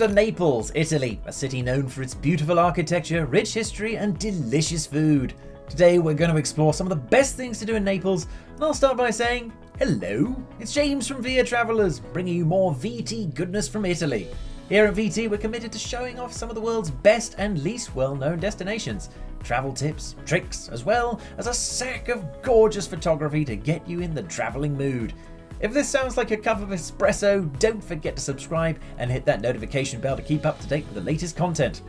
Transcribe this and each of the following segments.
to Naples, Italy, a city known for its beautiful architecture, rich history, and delicious food. Today we're going to explore some of the best things to do in Naples, and I'll start by saying hello. It's James from Via Travelers, bringing you more VT goodness from Italy. Here at VT, we're committed to showing off some of the world's best and least well-known destinations, travel tips, tricks, as well as a sack of gorgeous photography to get you in the traveling mood. If this sounds like a cup of espresso, don't forget to subscribe and hit that notification bell to keep up to date with the latest content.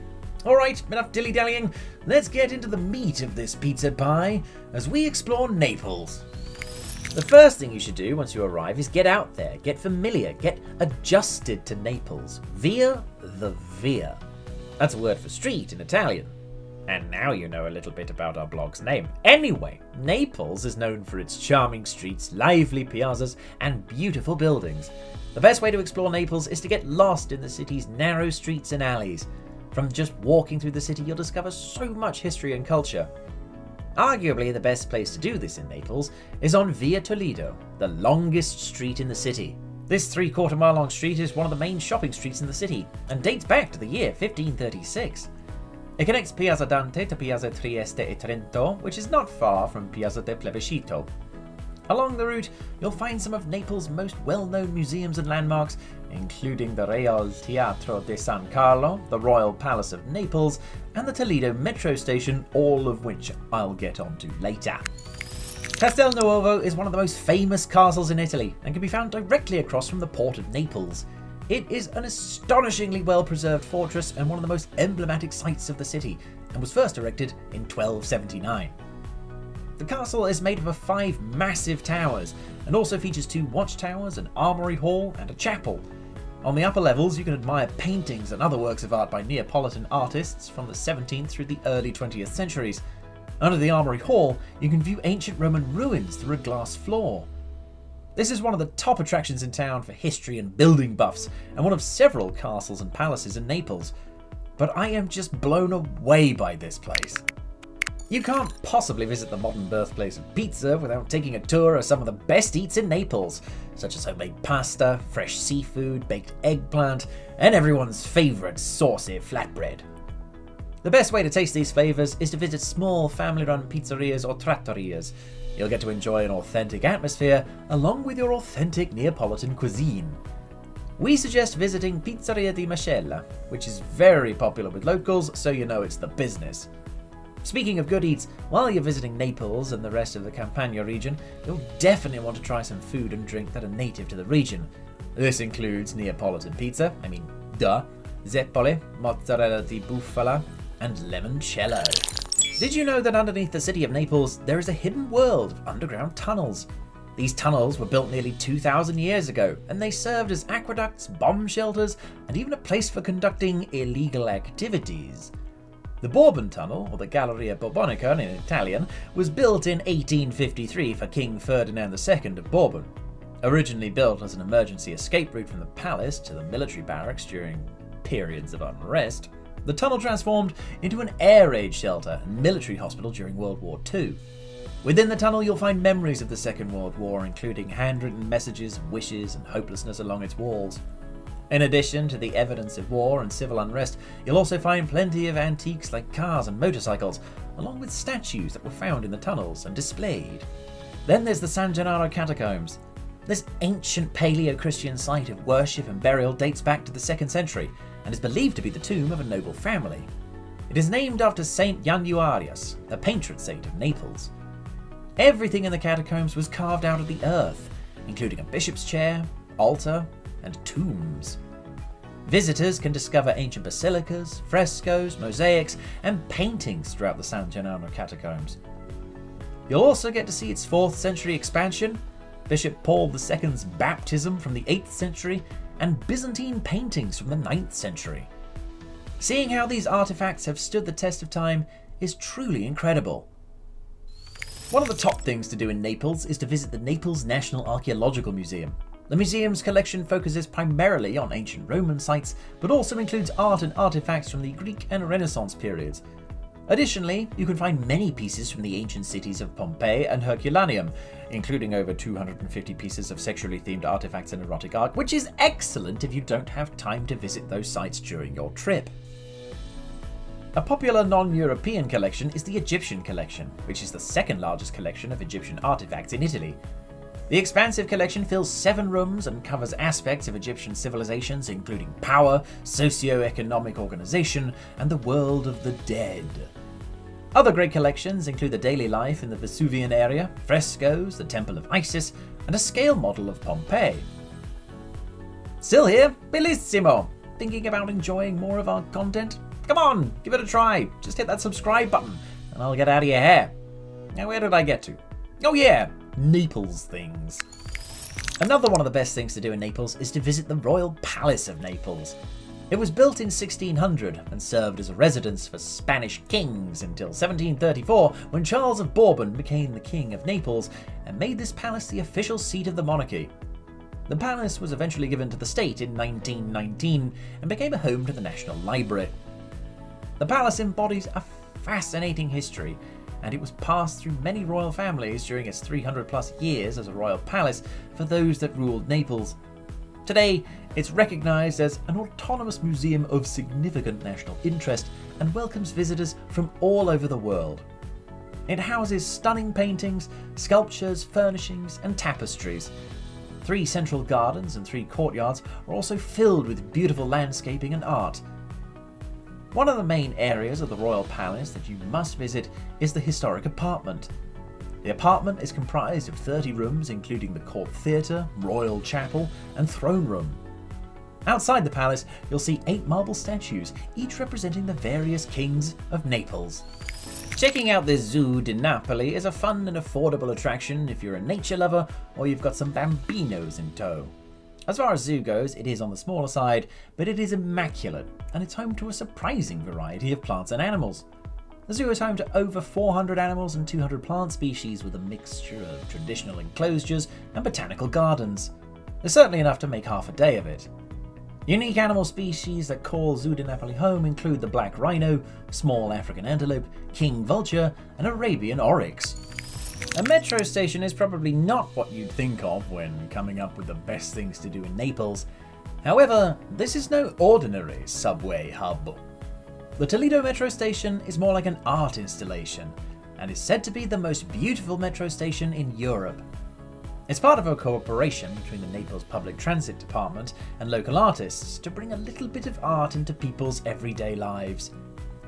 Alright, enough dilly-dallying, let's get into the meat of this pizza pie as we explore Naples. The first thing you should do once you arrive is get out there, get familiar, get adjusted to Naples. Via the Via. That's a word for street in Italian. And now you know a little bit about our blog's name. Anyway, Naples is known for its charming streets, lively piazzas, and beautiful buildings. The best way to explore Naples is to get lost in the city's narrow streets and alleys. From just walking through the city, you'll discover so much history and culture. Arguably the best place to do this in Naples is on Via Toledo, the longest street in the city. This three-quarter-mile long street is one of the main shopping streets in the city, and dates back to the year 1536. It connects Piazza Dante to Piazza Trieste e Trento, which is not far from Piazza del Plebiscito. Along the route, you'll find some of Naples' most well-known museums and landmarks, including the Real Teatro di San Carlo, the Royal Palace of Naples, and the Toledo metro station, all of which I'll get onto later. Castel Nuovo is one of the most famous castles in Italy, and can be found directly across from the port of Naples. It is an astonishingly well-preserved fortress and one of the most emblematic sites of the city, and was first erected in 1279. The castle is made up of five massive towers, and also features two watchtowers, an armory hall, and a chapel. On the upper levels, you can admire paintings and other works of art by Neapolitan artists from the 17th through the early 20th centuries. Under the armory hall, you can view ancient Roman ruins through a glass floor. This is one of the top attractions in town for history and building buffs, and one of several castles and palaces in Naples. But I am just blown away by this place. You can't possibly visit the modern birthplace of pizza without taking a tour of some of the best eats in Naples, such as homemade pasta, fresh seafood, baked eggplant, and everyone's favourite saucy flatbread. The best way to taste these flavours is to visit small family-run pizzerias or trattorias. You'll get to enjoy an authentic atmosphere along with your authentic Neapolitan cuisine. We suggest visiting Pizzeria di Michele, which is very popular with locals, so you know it's the business. Speaking of good eats, while you're visiting Naples and the rest of the Campania region, you'll definitely want to try some food and drink that are native to the region. This includes Neapolitan pizza, I mean, duh, zeppole, mozzarella di bufala, and Lemoncello. Did you know that underneath the city of Naples, there is a hidden world of underground tunnels? These tunnels were built nearly 2,000 years ago, and they served as aqueducts, bomb shelters, and even a place for conducting illegal activities. The Bourbon Tunnel, or the Galleria Bourbonica in Italian, was built in 1853 for King Ferdinand II of Bourbon. Originally built as an emergency escape route from the palace to the military barracks during periods of unrest, the tunnel transformed into an air raid shelter and military hospital during World War II. Within the tunnel you'll find memories of the Second World War, including handwritten messages of wishes and hopelessness along its walls. In addition to the evidence of war and civil unrest, you'll also find plenty of antiques like cars and motorcycles, along with statues that were found in the tunnels and displayed. Then there's the San Gennaro Catacombs. This ancient paleo-Christian site of worship and burial dates back to the 2nd century, and is believed to be the tomb of a noble family. It is named after Saint Januarius, the patron saint of Naples. Everything in the catacombs was carved out of the earth, including a bishop's chair, altar, and tombs. Visitors can discover ancient basilicas, frescoes, mosaics, and paintings throughout the San Gennaro Catacombs. You'll also get to see its 4th century expansion, Bishop Paul II's baptism from the 8th century, and Byzantine paintings from the 9th century. Seeing how these artifacts have stood the test of time is truly incredible. One of the top things to do in Naples is to visit the Naples National Archaeological Museum. The museum's collection focuses primarily on ancient Roman sites, but also includes art and artifacts from the Greek and Renaissance periods. Additionally, you can find many pieces from the ancient cities of Pompeii and Herculaneum, including over 250 pieces of sexually themed artifacts and erotic art, which is excellent if you don't have time to visit those sites during your trip. A popular non-European collection is the Egyptian collection, which is the second largest collection of Egyptian artifacts in Italy. The expansive collection fills 7 rooms and covers aspects of Egyptian civilizations including power, socio-economic organization, and the world of the dead. Other great collections include the daily life in the Vesuvian area, frescoes, the Temple of Isis, and a scale model of Pompeii. Still here? Bellissimo! Thinking about enjoying more of our content? Come on, give it a try. Just hit that subscribe button and I'll get out of your hair. Now where did I get to? Oh yeah, Naples things. Another one of the best things to do in Naples is to visit the Royal Palace of Naples. It was built in 1600 and served as a residence for Spanish kings until 1734 when Charles of Bourbon became the King of Naples and made this palace the official seat of the monarchy. The palace was eventually given to the state in 1919 and became a home to the National Library. The palace embodies a fascinating history, and it was passed through many royal families during its 300-plus years as a royal palace for those that ruled Naples. Today, it's recognized as an autonomous museum of significant national interest and welcomes visitors from all over the world. It houses stunning paintings, sculptures, furnishings, and tapestries. 3 central gardens and 3 courtyards are also filled with beautiful landscaping and art. One of the main areas of the Royal Palace that you must visit is the historic apartment. The apartment is comprised of 30 rooms including the Court Theatre, Royal Chapel and Throne Room. Outside the palace you'll see 8 marble statues, each representing the various kings of Naples. Checking out this Zoo di Napoli is a fun and affordable attraction if you're a nature lover or you've got some bambinos in tow. As far as zoo goes, it is on the smaller side, but it is immaculate, and it's home to a surprising variety of plants and animals. The zoo is home to over 400 animals and 200 plant species with a mixture of traditional enclosures and botanical gardens. There's certainly enough to make half a day of it. Unique animal species that call Zoo di Napoli home include the black rhino, small African antelope, king vulture, and Arabian oryx. A metro station is probably not what you'd think of when coming up with the best things to do in Naples. However, this is no ordinary subway hub. The Toledo metro station is more like an art installation and is said to be the most beautiful metro station in Europe. It's part of a cooperation between the Naples Public Transit Department and local artists to bring a little bit of art into people's everyday lives.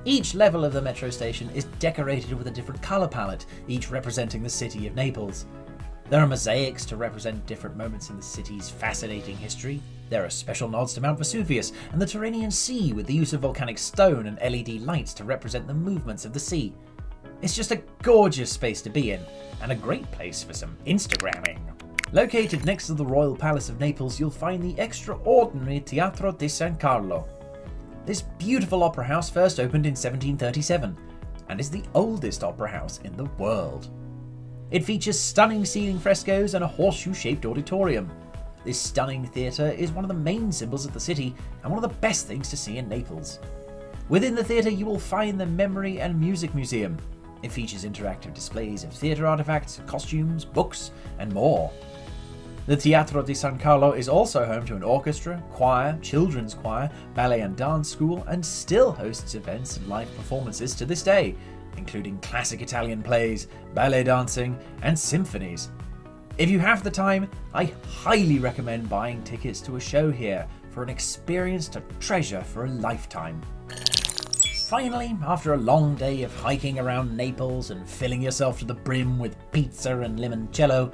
Each level of the metro station is decorated with a different colour palette, each representing the city of Naples. There are mosaics to represent different moments in the city's fascinating history. There are special nods to Mount Vesuvius and the Tyrrhenian Sea with the use of volcanic stone and LED lights to represent the movements of the sea. It's just a gorgeous space to be in, and a great place for some Instagramming. Located next to the Royal Palace of Naples, you'll find the extraordinary Teatro di San Carlo. This beautiful opera house first opened in 1737 and is the oldest opera house in the world. It features stunning ceiling frescoes and a horseshoe-shaped auditorium. This stunning theatre is one of the main symbols of the city and one of the best things to see in Naples. Within the theatre you will find the Memory and Music Museum. It features interactive displays of theatre artefacts, costumes, books, and more. The Teatro di San Carlo is also home to an orchestra, choir, children's choir, ballet and dance school, and still hosts events and live performances to this day, including classic Italian plays, ballet dancing, and symphonies. If you have the time, I highly recommend buying tickets to a show here for an experience to treasure for a lifetime. Finally, after a long day of hiking around Naples and filling yourself to the brim with pizza and limoncello,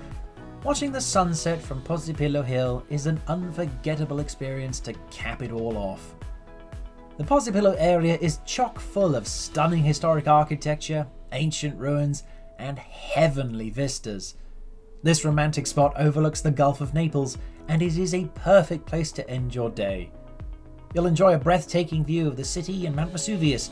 watching the sunset from Posillipo Hill is an unforgettable experience to cap it all off. The Posillipo area is chock full of stunning historic architecture, ancient ruins, and heavenly vistas. This romantic spot overlooks the Gulf of Naples, and it is a perfect place to end your day. You'll enjoy a breathtaking view of the city and Mount Vesuvius,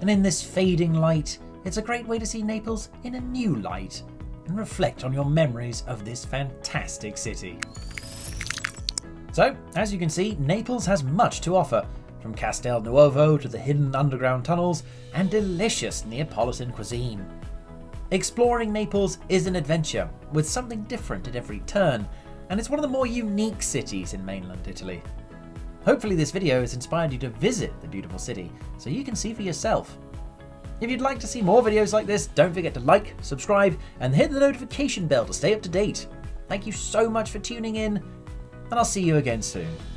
and in this fading light, it's a great way to see Naples in a new light and reflect on your memories of this fantastic city. So, as you can see, Naples has much to offer, from Castel Nuovo to the hidden underground tunnels and delicious Neapolitan cuisine. Exploring Naples is an adventure, with something different at every turn, and it's one of the more unique cities in mainland Italy. Hopefully this video has inspired you to visit the beautiful city, so you can see for yourself. If you'd like to see more videos like this, don't forget to like, subscribe, and hit the notification bell to stay up to date. Thank you so much for tuning in, and I'll see you again soon.